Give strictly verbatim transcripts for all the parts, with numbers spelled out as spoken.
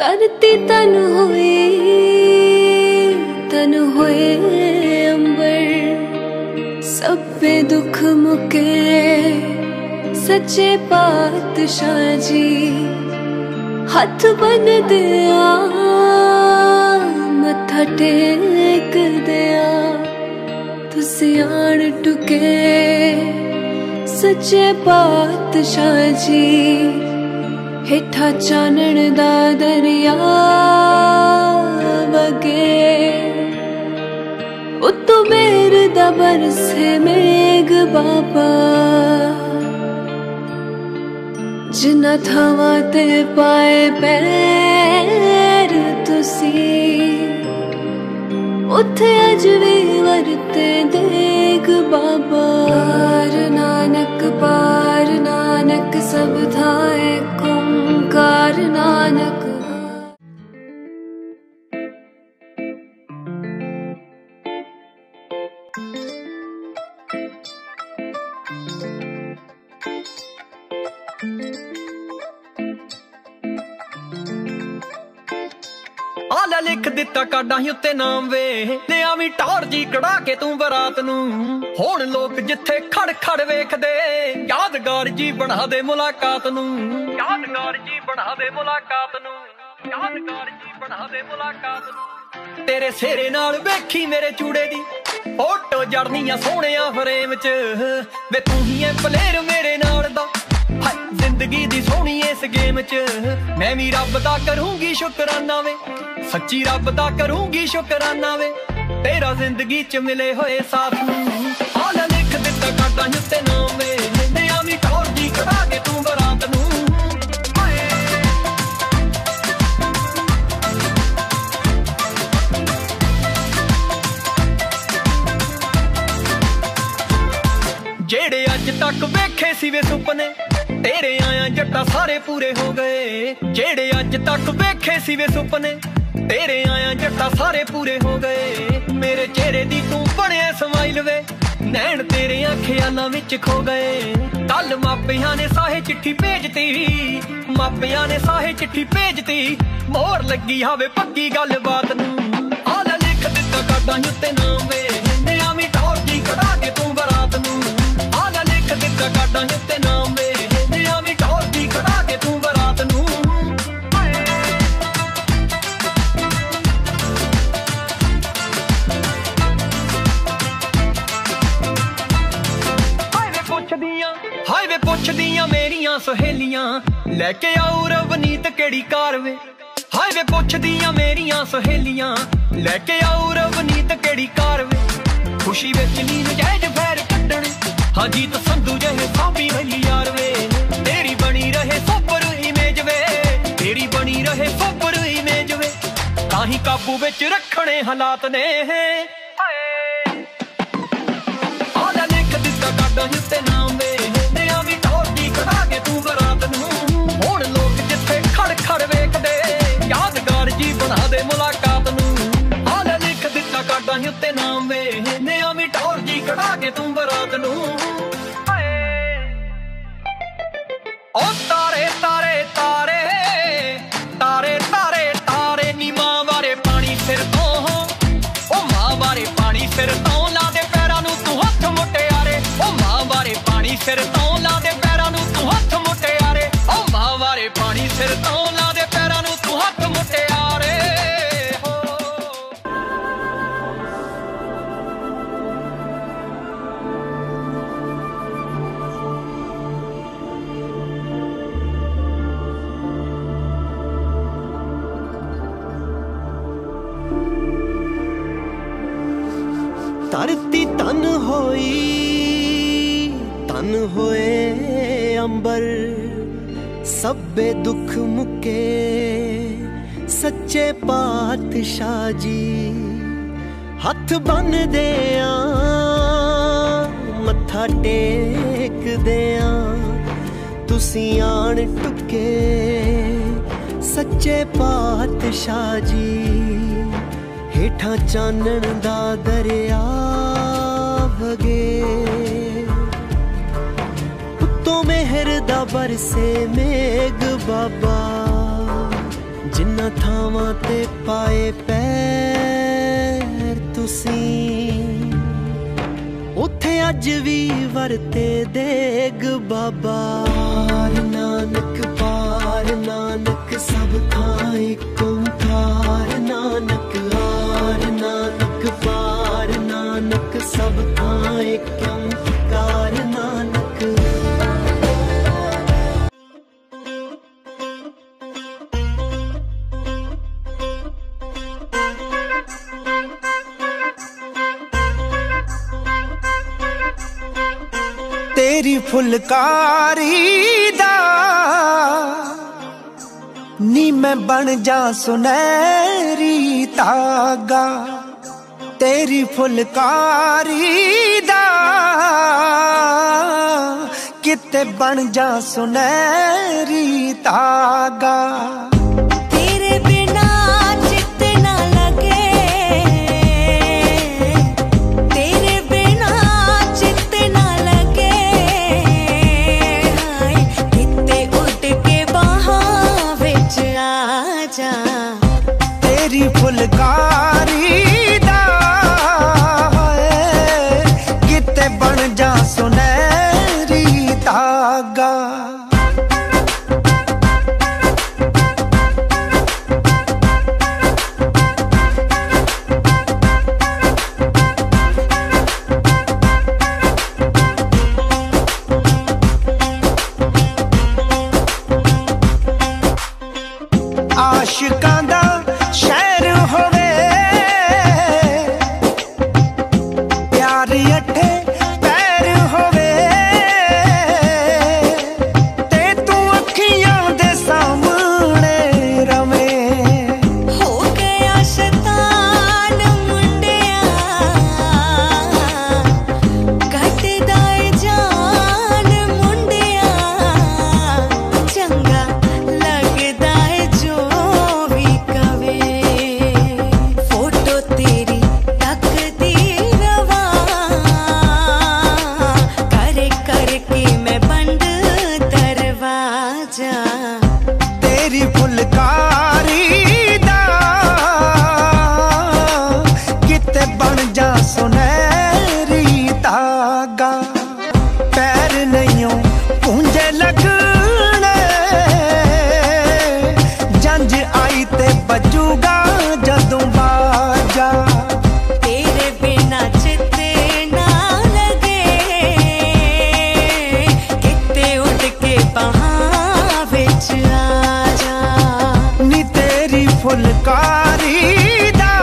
तरती तन हुए तन हुए अंबर सब पे दुख मुके सच्चे पातशाह जी हाथ बन दिया मत्था टेक दिया तू सियाण टुके सच्चे पातशाह जी हेठा चानन दा दरिया वगे उत्तो मेर दा बरसे मेघ बाबा जिन्ना थावां ते पाए पैर तुसी उत्थे अज वी वरते देग बाबा पार नानक पार नानक सब थाए कार नानक आला लिख दिता काडा ही उत्ते नाम वे ले आवी टौर जी कड़ा के तू बरात नू होण लोक जिथे खड़ खड़ वेख दे यादगार जी बना दे मुलाकात नू यादगार जी बना दे मुलाकात नू यादगार जी बना दे मुलाकात नू तेरे सेरे नाल वेखी मेरे चूड़े दी फोटो जड़नियां सोहणियां फ्रेम च वे तू ही है प्लेयर मेरे नाल दा हाय जिंदगी दी सोहणी इस गेम च मैं भी रब दा करूंगी शुकराना वे सच्ची रब दा करूंगी शुकराना वे तेरा जिंदगी च मिले होए साथ नू हाल लिख दित्ता काटा उत्ते नाम वे जेड़े अज तक वेखे सी वे सुपने तेरे आया जट्टा सारे पूरे हो गए जेड़े अज तक वेखे सी वे सुपने तेरे आया जट्टा सारे पूरे हो गए मेरे चेहरे दी तू बनिया समाइल वे नैन तेरे ख्यालां विच खो गए कल मापिया ने साहे चिट्ठी भेजती मापिया ने साहे चिट्ठी भेजती मोर लगी हावे पक्की गल बात नू आला लिख दित्ता काडा उत्ते नाम वे हाईवे पुछ दिया मेरिया सहेलियां लेके आओ रवनीत केड़ी कार वे हाईवे पुछ दिया मेरिया सहेलियां लेके आओ रवनीत केड़ी कार वे खुशी बेच नींद जायज फैर कट्टने हाँ जी तो संधू जहे साबी हली यार वे तेरी बनी रहे सोपर इमेज वे तेरी बनी रहे सोपर इमेज वे ताही काबू बेच रखने हालात ने आला लिख दिता काडा उत्ते नाम वे तारे तारे तारे तारे तारे तारे नी मां बारे पानी सिर तो ओ मां बारे पानी सिर तो ला दे पैरां नूं तू हथ मुटिआरे ओ मां बारे पानी सिर तो ला दे पैरां नूं तू हथ मुटिआरे ओ मां बारे पानी सिर तो ला दे पैरां नूं तू हथ मुटिआरे हो धरती तन होई तन होए अंबर सबे दुख मुके सच्चे पातशाह जी हथ बन देया मत्था टेक देया तुसी आण टुके सच्चे पातशाह जी हेठा चानन दा दरिया वगे उत्तों मेहर दा बरसे मेघ बाबा जिन न थावां ते पाए पैर तुसी उत्थे अज भी वरते देग बाबा। नानक पार नानक सब थां इक ओंकार नानक हार नानक पार नानक सब थां इक ओंकार नानक। तेरी फुलकारी दा नी मैं बन जा सुनहरी तागा। तेरी फुलकारी दा किते बन जा सुनहरी तागा। तेरी फुलकारी दा किते बन जा सुनहरी धागा। आशिकां दा शहर होवे प्यार अठे पैर होवे ते तू अखियां दे सामने रवे। हो गया शैतान मुंडिया घट दाए जान मुंडिया चंगा लगदा है जो तेरी फुलकारी दा किते बन जा सुनहरी धागा। पैर नहीं पूंजे लगने जंज आई ते बजूगा जदों बाजा। तेरे बिना चिते ना लगे किते उड़ के बहा नी तेरी फुलकारी दा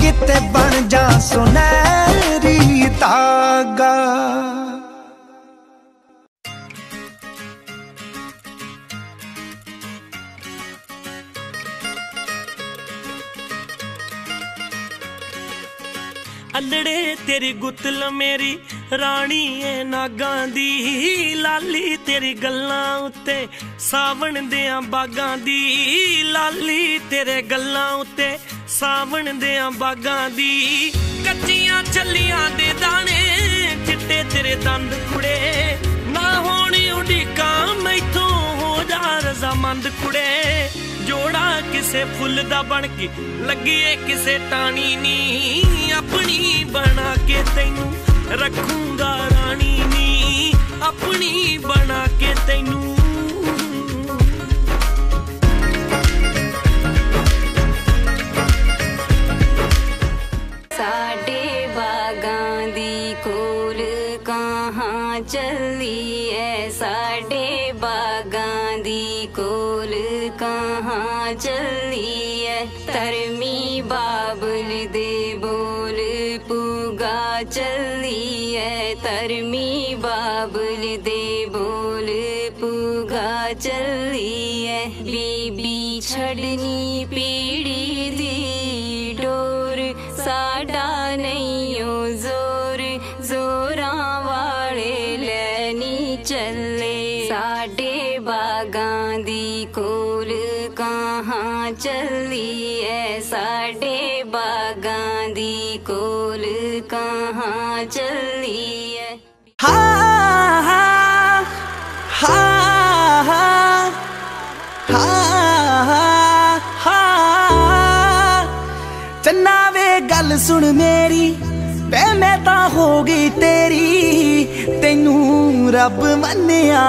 किते बन जा सुनहरी धागा। अल्लड़े तेरी गुतल मेरी रानी ए नागां दी लाली तेरी गल्लां उत्ते सावन देयां बागां दी लाली तेरे गल्लां उत्ते सावन देयां बागां दी। कच्चियां छल्लियां दे दाने चिट्टे तेरे दंद कुड़े ना होनी उडीकां मैथों हो जा रजामंद कुड़े। जोड़ा किसे फुल दा बन के लगे किसे टाणी नी अपनी बना के तैनू रखूंगा रानी नी अपनी बना के तैनू। साडे बागां दी कोल कहाँ चली है साडे बागां दी कोल कहाँ चली है। तरमी बाबुल दे बोल पूगा चली है तरमी बाबुल दे बोल पूगा चली है। बीबी छड़नी पीड़ी दी डोर साडा नहीं हो जोर जोरा वाले लैनी चले। साडे बागां दी कोल कहाँ चली है साडे बागां दी कोल कहाँ चली है। हा हा हा हा। सुन मेरी पैमेता होगी तेरी, तेनू रब मन्निया।